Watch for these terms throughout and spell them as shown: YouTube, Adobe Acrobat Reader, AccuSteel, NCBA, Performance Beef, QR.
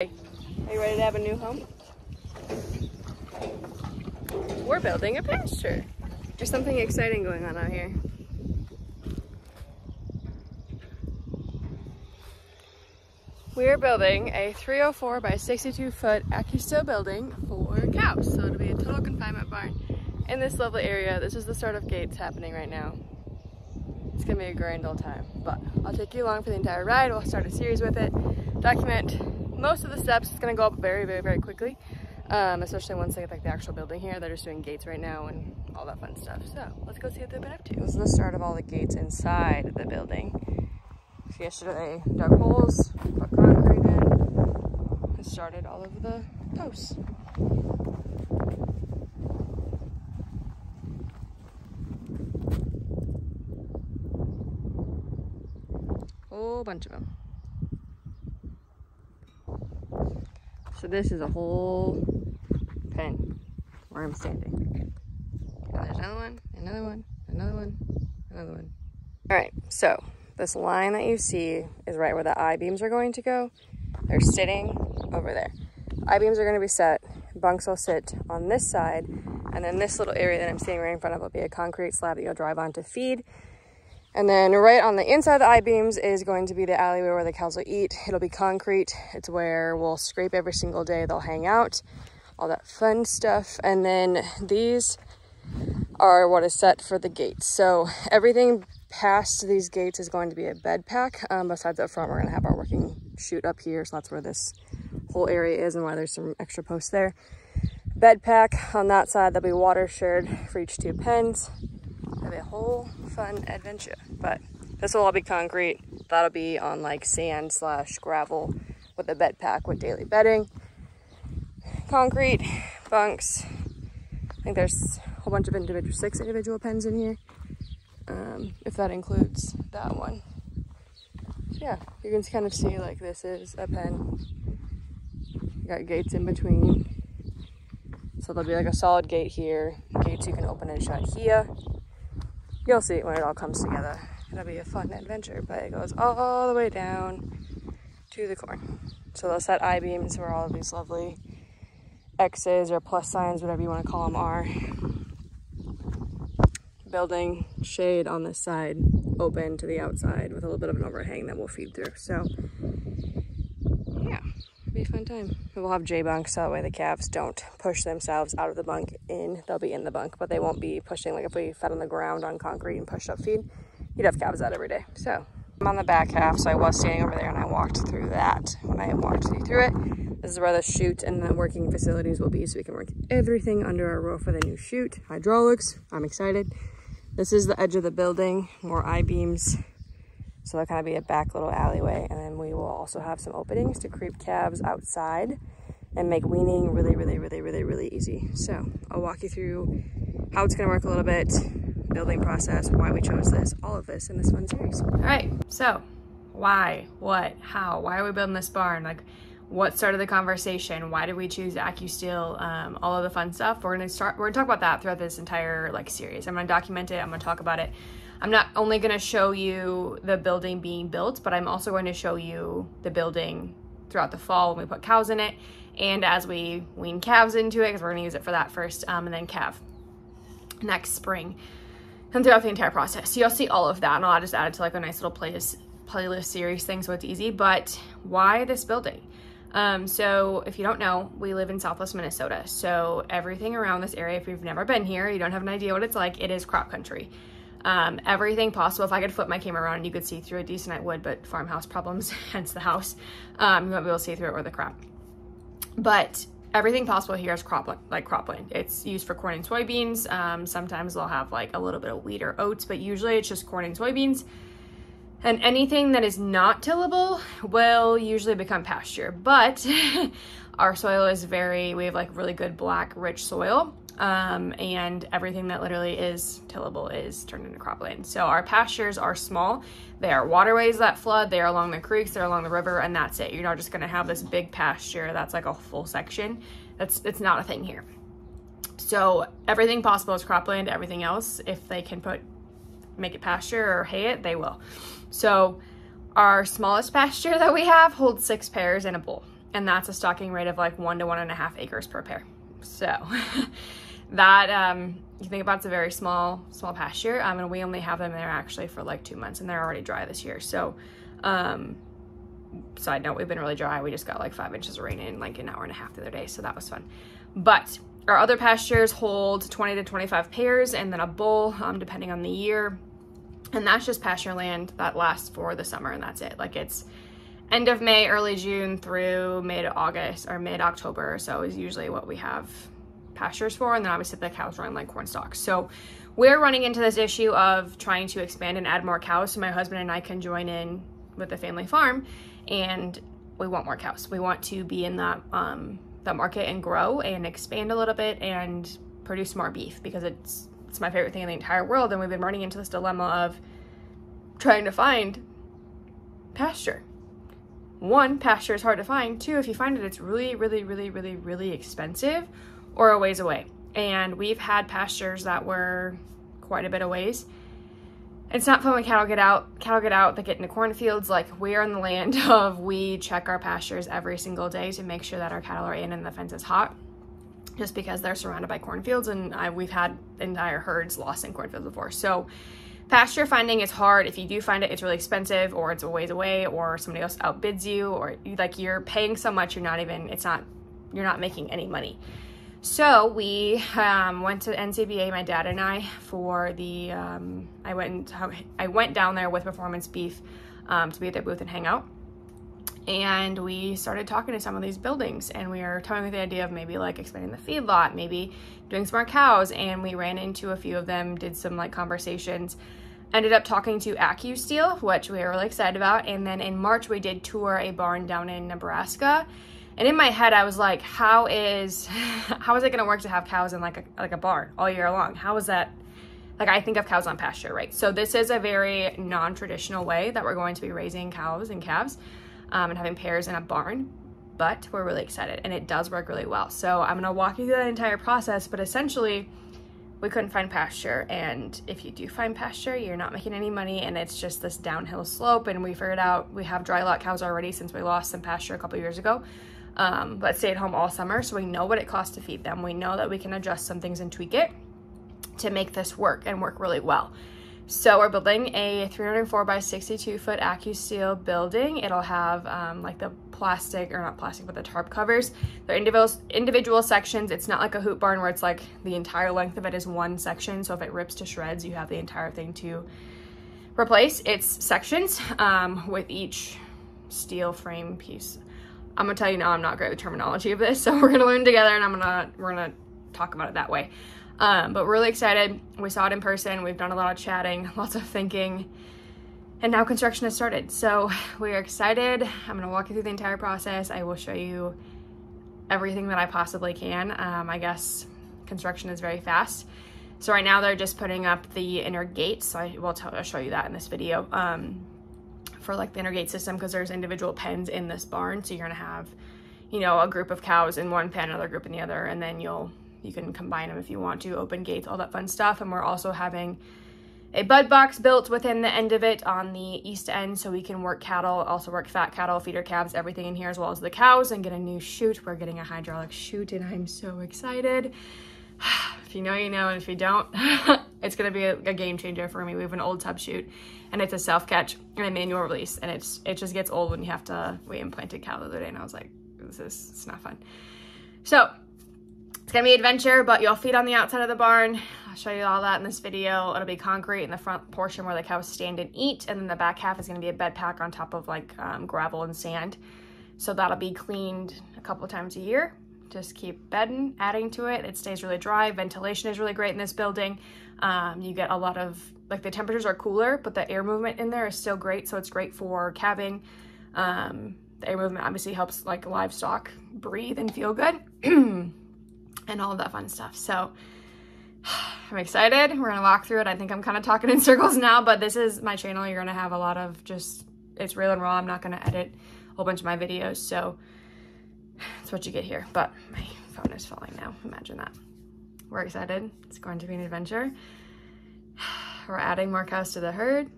Are you ready to have a new home? We're building a pasture. There's something exciting going on out here. We're building a 304 by 62 foot AccuSteel building for cows. So it'll be a total confinement barn in this lovely area. This is the start of gates happening right now. It's gonna be a grand old time, but I'll take you along for the entire ride. We'll start a series with it, document most of the steps. It's gonna go up very, very, very quickly, especially once they get like the actual building here. They're just doing gates right now and all that fun stuff. So let's go see what they've been up to. This is the start of all the gates inside the building. So yesterday they dug holes, put concrete in, and started all of the posts. Whole bunch of them. So this is a whole pen where I'm standing. And there's another one, another one, another one, another one. All right, so this line that you see is right where the I-beams are going to go. They're sitting over there. I-beams are going to be set. Bunks will sit on this side. And then this little area that I'm standing right in front of will be a concrete slab that you'll drive on to feed. And then right on the inside of the I-beams is going to be the alleyway where the cows will eat. It'll be concrete. It's where we'll scrape every single day. They'll hang out, all that fun stuff. And then these are what is set for the gates. So everything past these gates is going to be a bed pack. Besides up front, we're going to have our working chute up here. So that's where this whole area is and why there's some extra posts there. Bed pack on that side. There'll be water shared for each two pens. It'll be a whole fun adventure, but this will all be concrete. That'll be on like sand/gravel with a bed pack with daily bedding, concrete bunks. I think there's a whole bunch of six individual pens in here, if that includes that one. So yeah, you can kind of see like this is a pen. You got gates in between. So there'll be like a solid gate here, gates you can open and shut here. You'll see it when it all comes together. It'll be a fun adventure, but it goes all the way down to the corn. So they'll set I-beams where all of these lovely X's or plus signs, whatever you want to call them, are. Building shade on this side, open to the outside with a little bit of an overhang that we'll feed through. So yeah, it'll be a fun time. We'll have J-bunks, so that way the calves don't push themselves out of the bunk in. They'll be in the bunk, but they won't be pushing. Like if we fed on the ground on concrete and pushed up feed, you'd have calves out every day. So I'm on the back half, so I was standing over there and I walked through that. When I walked you through it, this is where the chute and the working facilities will be, so we can work everything under our roof with a new chute. Hydraulics, I'm excited. This is the edge of the building, more I-beams. So there'll kind of be a back little alleyway, and then we will also have some openings to creep calves outside and make weaning really, really, really, really, really easy. So I'll walk you through how it's gonna work a little bit, building process, why we chose this, all of this in this one series. All right, so why, what, how, why are we building this barn? Like what started the conversation? Why did we choose AccuSteel? All of the fun stuff. We're gonna talk about that throughout this entire like series. I'm gonna document it, I'm gonna talk about it. I'm not only going to show you the building being built, but I'm also going to show you the building throughout the fall when we put cows in it and as we wean calves into it, because we're going to use it for that first, and then calf next spring and throughout the entire process. So you'll see all of that, and I'll just add it to like a nice little playlist series thing so it's easy. But why this building? So if you don't know, we live in Southwest Minnesota. So everything around this area, if you've never been here, you don't have an idea what it's like, it is crop country. Everything possible. If I could flip my camera around and you could see through it decent, I would, but farmhouse problems, hence the house. You won't be able to see through it or the crop. But everything possible here is cropland. It's used for corn and soybeans. Sometimes they'll have like a little bit of wheat or oats, but usually it's just corn and soybeans. And anything that is not tillable will usually become pasture. But our soil is we have like really good black, rich soil. And everything that literally is tillable is turned into cropland. So our pastures are small. They are waterways that flood. They are along the creeks, they're along the river, and that's it. You're not just going to have this big pasture that's like a full section. It's not a thing here. So everything possible is cropland. Everything else, if they can make it pasture or hay it, they will. So our smallest pasture that we have holds 6 pairs in a bull. and that's a stocking rate of like 1 to 1.5 acres per pair. So that, you think about, it's a very small pasture, and we only have them there actually for like 2 months, and they're already dry this year. So side note, we've been really dry. We just got like 5 inches of rain in like an hour and a half the other day, so that was fun. But our other pastures hold 20 to 25 pairs and then a bull, depending on the year. And that's just pasture land that lasts for the summer, and that's it. Like, it's end of May, early June through mid-August or mid-October, so is usually what we have pastures for. And then obviously the cows run like corn stalks. So we're running into this issue of trying to expand and add more cows so my husband and I can join in with the family farm, and we want more cows. We want to be in that that market and grow and expand a little bit and produce more beef, because it's my favorite thing in the entire world. And we've been running into this dilemma of trying to find pasture. One, pasture is hard to find. Two, if you find it, it's really expensive or a ways away. And we've had pastures that were quite a bit of ways. It's not fun when cattle get out, they get into cornfields. Like, we're in the land of, we check our pastures every single day to make sure that our cattle are in and the fence is hot, just because they're surrounded by cornfields, and we've had entire herds lost in cornfields before. So pasture finding is hard. If you do find it, it's really expensive, or it's a ways away, or somebody else outbids you, or like, you're paying so much, you're not even, it's not, you're not making any money. So we went to NCBA, my dad and I, for the, I went down there with Performance Beef to be at their booth and hang out. And we started talking to some of these buildings, and we were talking about the idea of maybe like expanding the feedlot, maybe doing some more cows. And we ran into a few of them, did some like conversations, ended up talking to AccuSteel, which we were really excited about. And then in March, we did tour a barn down in Nebraska. And in my head, I was like, how is it gonna work to have cows in like a barn all year long? How is that? Like, I think of cows on pasture, right? So this is a very non-traditional way that we're going to be raising cows and calves and having pairs in a barn, but we're really excited, and it does work really well. So I'm gonna walk you through that entire process, but essentially we couldn't find pasture. And if you do find pasture, you're not making any money, and it's just this downhill slope. And we figured out we have dry lot cows already since we lost some pasture a couple years ago. But stay at home all summer, so we know what it costs to feed them. We know that we can adjust some things and tweak it to make this work and work really well. So we're building a 304 by 62-foot AccuSteel building. It'll have like the plastic, or not plastic, but the tarp covers. They're individual sections. It's not like a hoop barn where it's like the entire length of it is one section, so if it rips to shreds, you have the entire thing to replace. It's sections with each steel frame piece. I'm gonna tell you now, I'm not great with terminology of this, so we're gonna learn together, and we're gonna talk about it that way. But we're really excited. We saw it in person. We've done a lot of chatting, lots of thinking, and now construction has started. So we are excited. I'm gonna walk you through the entire process. I will show you everything that I possibly can. I guess construction is very fast. So right now they're just putting up the inner gates. So I'll show you that in this video. For like the inner gate system, because there's individual pens in this barn, so you're gonna have, you know, a group of cows in one pen, another group in the other, and then you can combine them if you want to, open gates, all that fun stuff. And we're also having a bud box built within the end of it on the east end, so we can work cattle, also work fat cattle, feeder calves, everything in here, as well as the cows, and get a new chute. We're getting a hydraulic chute, and I'm so excited. If you know, you know, and if you don't, it's gonna be a game changer for me. We have an old tub chute, and it's a self catch and a manual release, and it just gets old when you have to. We implanted cow the other day, and I was like, it's not fun. So it's gonna be an adventure, but you'll feed on the outside of the barn. I'll show you all that in this video. It'll be concrete in the front portion where the cows stand and eat, and then the back half is gonna be a bed pack on top of like gravel and sand. So that'll be cleaned a couple times a year. Just keep bedding, adding to it. It stays really dry. Ventilation is really great in this building. You get a lot of, like, the temperatures are cooler, but the air movement in there is still great. So it's great for calving. The air movement obviously helps like livestock breathe and feel good and all of that fun stuff. So I'm excited. We're gonna walk through it. I think I'm kind of talking in circles now, but this is my channel. You're gonna have a lot of just, it's real and raw. I'm not gonna edit a whole bunch of my videos. So that's what you get here, but my phone is falling now. Imagine that. We're excited. It's going to be an adventure. We're adding more cows to the herd.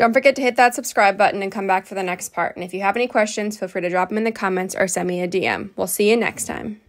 Don't forget to hit that subscribe button and come back for the next part. And if you have any questions, feel free to drop them in the comments or send me a DM. We'll see you next time.